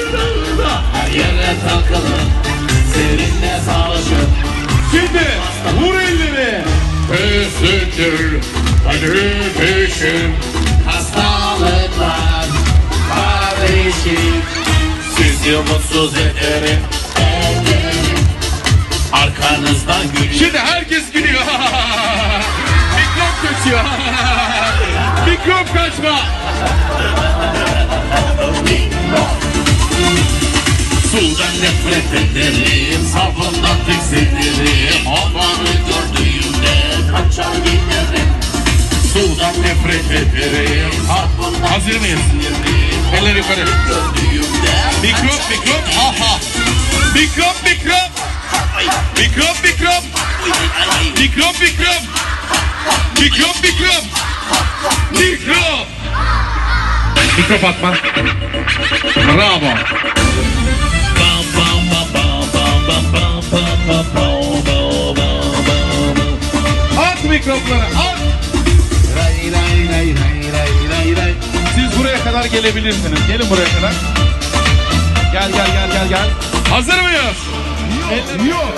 sırrında her yere takılı, seninle savaşır. Şimdi vur elleri. Hüsnüdür acı peşim, hastalıklar kardeşim. Sizi mutsuz ederim, ederim. Arkanızdan gülüyor. Şimdi herkes gülüyor. Mikrop kaçıyor. Mikrop kaçma. Suldan nefret ederim, sabundan tiksinirim. Onları gördüğümde kaçar giderim. Suldan nefret ederim, sabundan hazır mıyız? Eller yukarı. Mikrop mikrop, aha. Mikrop mikrop. Mikrop mikrop. Mikrop mikrop. Mikrop mikrop. Mikrop. Mikrop atma. Bravo. At mikropları, at. Siz buraya kadar gelebilirsiniz. Gelin buraya kadar. Gel gel gel gel gel. Hazır mıyız? Yok.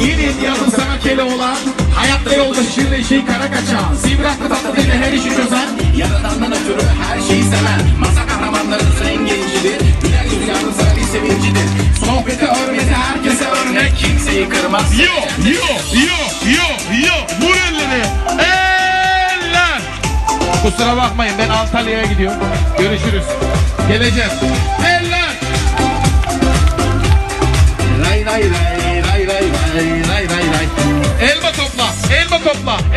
İlin yazın sana kele olan, hayatta yolda şirin işi kara kaçan, sivraklı tatlı deli her işi çözen, yaradandan ötürü her şeyi seven, masa kahramanlarınız rengencidir, güler yüzü yalnız sana bir sevincidir, sohbeti örmeti herkese örnek, kimseyi kırmaz. Yok. Vur elleri, eller. Kusura bakmayın, ben Antalya'ya gidiyorum. Görüşürüz. Geleceğiz. Eller. Ray.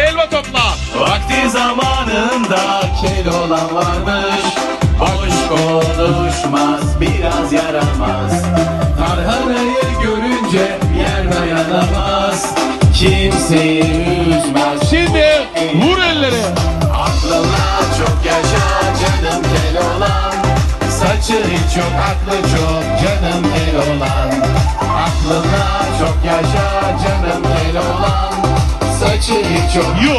Elma topla. Vakti zamanında kel olan varmış. Boş konuşmaz, biraz yaramaz. Tarhanayı görünce yer dayanamaz. Kimseyi üzmez. Şimdi vur elleri. Aklına çok yaşa canım kel olan. Saçı hiç yok, aklı çok canım kel olan. Aklına çok yaşa canım kel olan. Saçı hiç yok. Yo.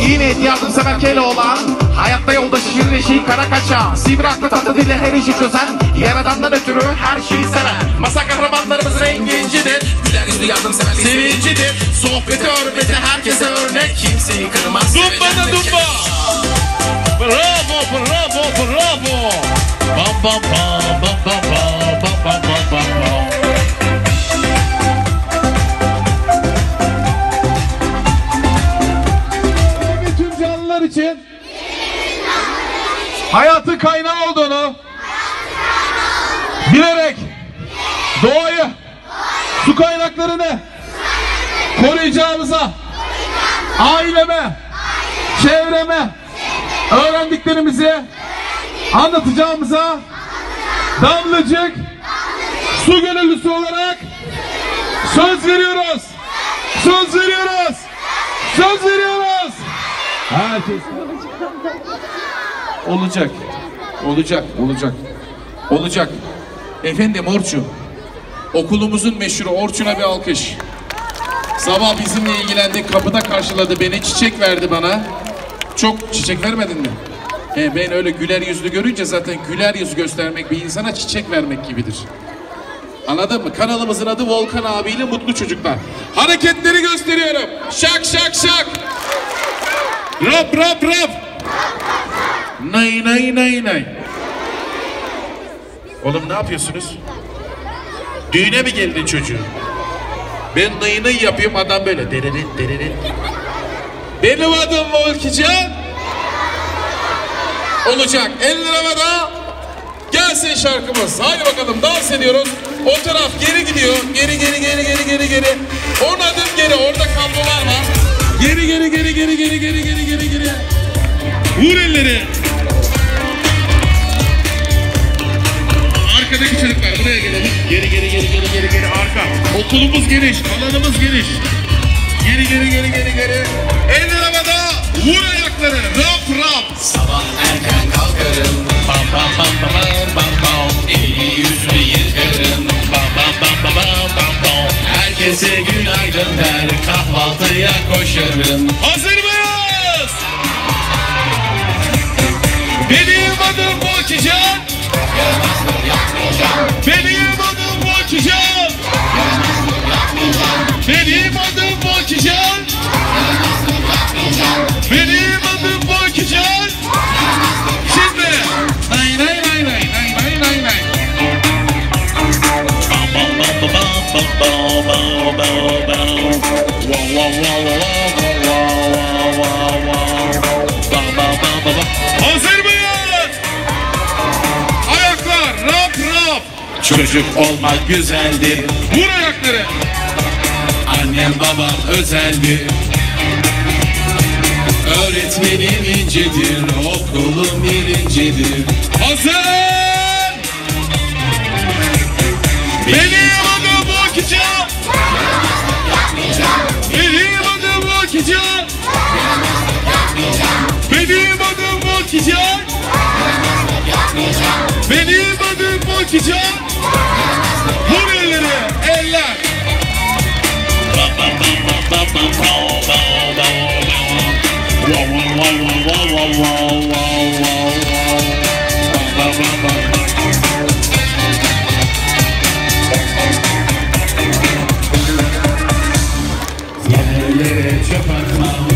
İyi niyetli yardımsever kel olan, hayatta yoldaşı şirin eşiği kara kaçan, sivraklı tatlı dille her işi çözen, yaradandan ötürü her şeyi seven, masa kahramanlarımız rengincidir, güler yüzlü yardımsever sevincidir, sohbeti örmeti herkese örnek, kimseyi kırmaz. Dumba. Bravo. Bam. Bütün canlılar için hayatı kaynağı olduğunu bilerek doğayı, su kaynaklarını koruyacağımıza, aileme, çevreme, öğrendiklerimizi anlatacağımıza Damlacık su gönüllüsü olarak söz veriyoruz. Herkes olacak. Efendim Orçun, okulumuzun meşhuru Orçun'a bir alkış. Sabah bizimle ilgilendi, kapıda karşıladı beni, çiçek verdi bana. Çok çiçek vermedin mi? Ben öyle güler yüzlü görünce zaten güler yüz göstermek bir insana çiçek vermek gibidir. Anladın mı? Kanalımızın adı Volkan abiyle Mutlu Çocuklar. Hareketleri gösteriyorum. Şak. Rap. Nay. Oğlum ne yapıyorsunuz? Düğüne mi geldin çocuğu? Ben nay yapıyorum, adam böyle. Dererit. Benim adım Volkican. Olacak. 50 lira da gelsin şarkımız. Haydi bakalım, dans ediyoruz. O taraf geri gidiyor. Geri. 10 adım geri. Orada kablolar var. Geri. Vur elleri. Arkadaki çocuklar buraya gelelim. Geri arka. Okulumuz geniş, alanımız geniş. Geri. El arabada vur ayakları. Rap. Sabah erken kalkarım. Bam. Eli yüzümü yıkarım. Bam. Herkese günaydın der. Kahvaltıya koşarım. Hazır mıyız? Benim adım Benim adım Volkan. Benim adım Volkan. Benim adım Volkan. Şimdi nay nay nay nay nay nay nay. Hazır mıyız? Ayaklar rap rap. Çocuk olmak güzeldir. Vur ayakları. Annem babam özeldir. Öğretmenim incedir, okulum birincidir. Hazır! Benim adım Volkan. Benim adım Volkan. Benim adım Volkan. Benim adım Volkan. Vur elleri, eller. Yerlere çöp atmam,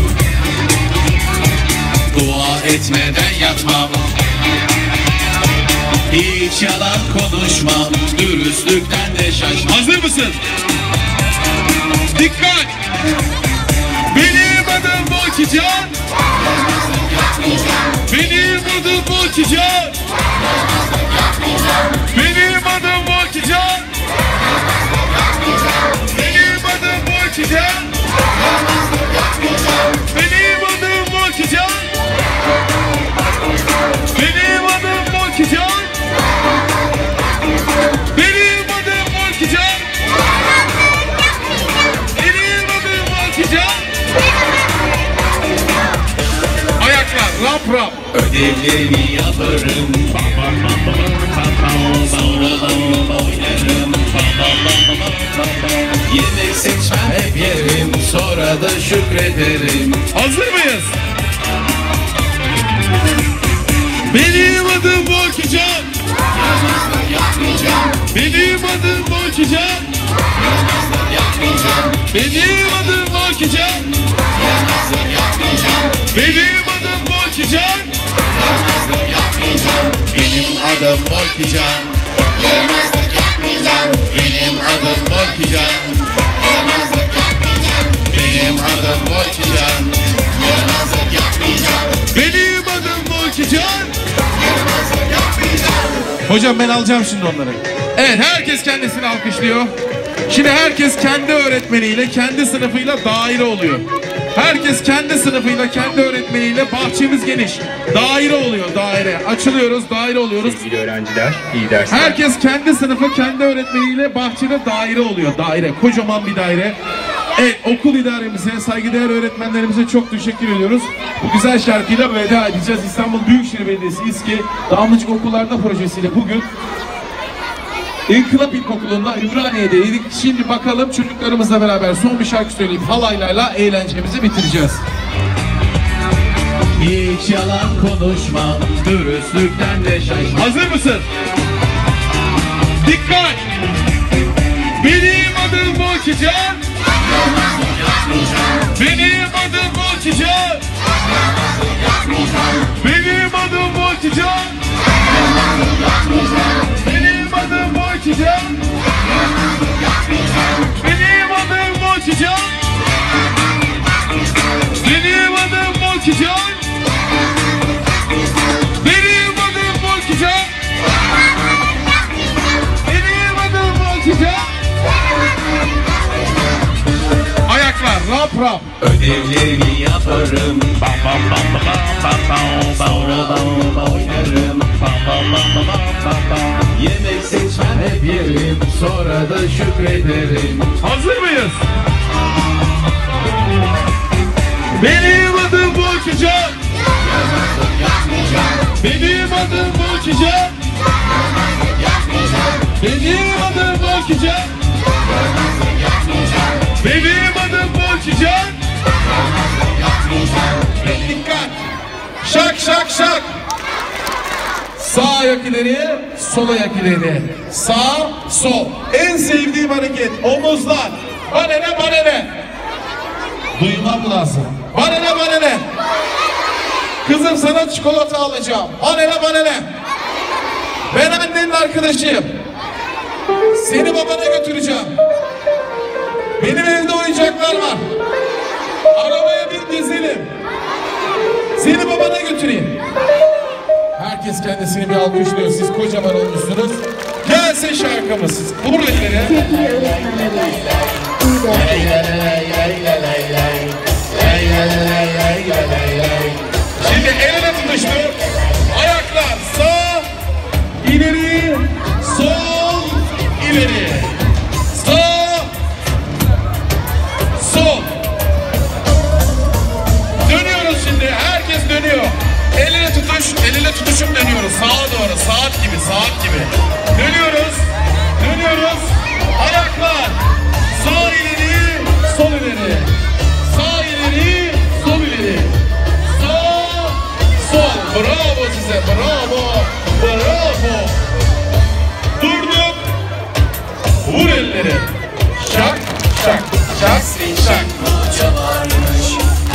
dua etmeden yatmam, hiç yalan konuşmam, dürüstlükten de şaşmam. Hazır mısın? Dikkat! Benim adım Volkan. Benim adım Volkan. Benim adım Volkan. Benim adım Volkan. Benim adım Volkan. Benim adım Volkan. Benim adım Volkan. Benim adım Volkan. Ayaklar rap rap. Ödevlerimi yaparım. Sonralarımı oynarım. Yemek seçmem hep yerim. Sonra da şükrederim. Hazır mıyız? Benim adım Volkan. Benim adım Volkan. Benim adım Volkan. Benim adım Volkan. Benim adım Volkan. Benim adım Volkan. Benim adım Volkan. Benim adım Volkan. Hocam ben alacağım şimdi onları. Evet, herkes kendisini alkışlıyor. Şimdi herkes kendi öğretmeniyle, kendi sınıfıyla daire oluyor. Herkes kendi sınıfıyla, kendi öğretmeniyle, bahçemiz geniş. Daire oluyor, daire. Açılıyoruz, daire oluyoruz. Sevgili öğrenciler, iyi dersler. Herkes kendi sınıfı, kendi öğretmeniyle, bahçede daire oluyor, daire. Kocaman bir daire. Evet, okul idaremize, saygıdeğer öğretmenlerimize çok teşekkür ediyoruz. Bu güzel şarkıyla veda edeceğiz. İstanbul Büyükşehir Belediyesi İSKİ Damlacık Okullarda Projesi'yle bugün İnkılap İlkokulu'nda İmraniye'deydik. Şimdi bakalım çocuklarımızla beraber son bir şarkı söyleyip halaylarla eğlencemizi bitireceğiz. Hiç yalan konuşmam, dürüstlükten de şaşmam. Hazır mısın? Dikkat! Benim adım Volkan. Benim adım Volkan. Benim adım Volkan. Benim adım Volkan. Benim adım Volkan. Benim adım Volkan. Benim adım Volkan. Benim adım Volkan. Ayaklar rap rap. Ödevlerimi yaparım. Bam bam bam bam bam bam. Sonralarımı oynarım. Bam bam bam bam bam. Yemek seçmem hep yerim. Sonra da şükrederim. Hazır mıyız? Benim adım Volkan. Benim adım Volkan. Benim adım Volkan. Benim adım Volkan. Dikkat. Şak şak şak. Sağ ayak ileriye, sol ayak ileri, sağ, sol. En sevdiğim hareket, omuzlar. Banene, banene. Duymam lazım. Banene, banene. Kızım sana çikolata alacağım. Banene, banene. Ben annenin arkadaşıyım. Seni babana götüreceğim. Benim evde oyuncaklar var. Arabaya bin gezelim. Seni babana götüreyim. Herkes kendisini bir alkışlıyor. Siz kocaman olmuşsunuz. Gelsin şarkımız. Vur elleri. Şimdi elle tutuştur. Ayaklar sağ, ileri, sol, ileri. Sağ, sol. Dönüyoruz şimdi. Herkes dönüyor. Eliyle tutuş, eliyle tutuşup dönüyoruz. Sağa doğru, saat gibi, saat gibi. Dönüyoruz, dönüyoruz. Ayaklar. Sağ ileri, sol ileri. Sağ ileri, sol ileri. Sağ, sol. Bravo size, bravo, bravo. Durduk. Vur elleri. Şak, şak, şak, şak. Hoca varmış,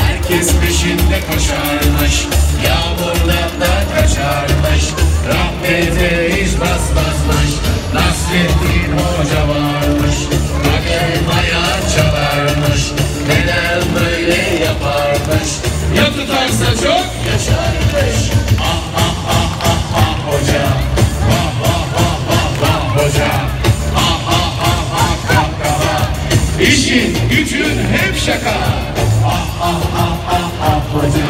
herkes peşinde koşarmış. Yağmurdan da kaçarmış, rahmete hiç basmazmış. Nasrettin Hoca varmış, bakılmaya çalarmış. Neden böyle yaparmış? Ya tutarsa çok yaşarmış. Ah ah ah ah ah hoca, vah vah vah vah vah hoca. Ah ah ah ah kahkaha, İşin gücün hep şaka. Ah ah ah ah ah hoca.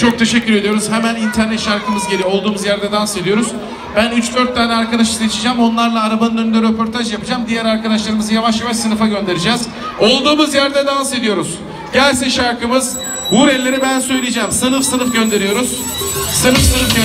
Çok teşekkür ediyoruz. Hemen internet şarkımız geliyor. Olduğumuz yerde dans ediyoruz. Ben 3-4 tane arkadaşı seçeceğim. Onlarla arabanın önünde röportaj yapacağım. Diğer arkadaşlarımızı yavaş yavaş sınıfa göndereceğiz. Olduğumuz yerde dans ediyoruz. Gelsin şarkımız. Vur elleri ben söyleyeceğim. Sınıf sınıf gönderiyoruz. Sınıf sınıf gönderiyoruz.